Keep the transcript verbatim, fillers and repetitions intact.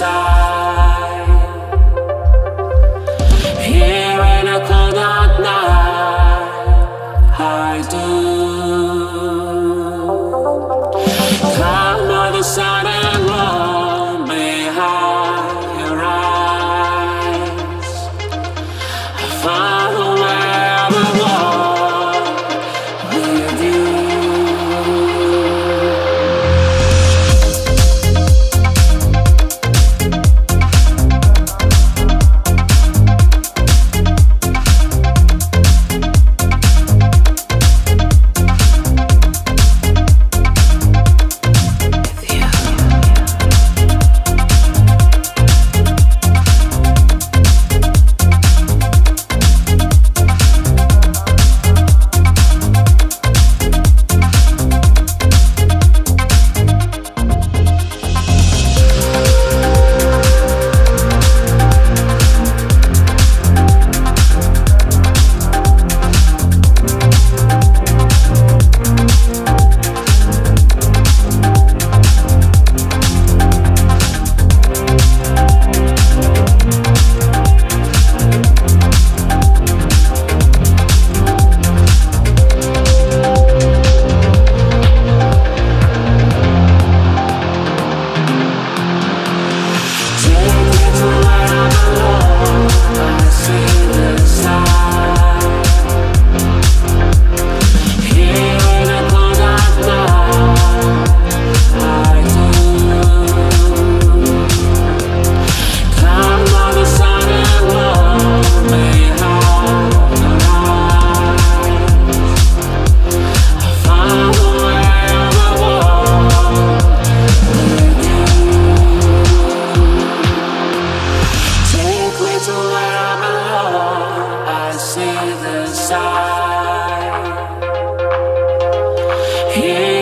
inside. Here in a cold dark night, I do climb on the sun and roll me high. Your eyes, I find wherever I walk with you. Yeah.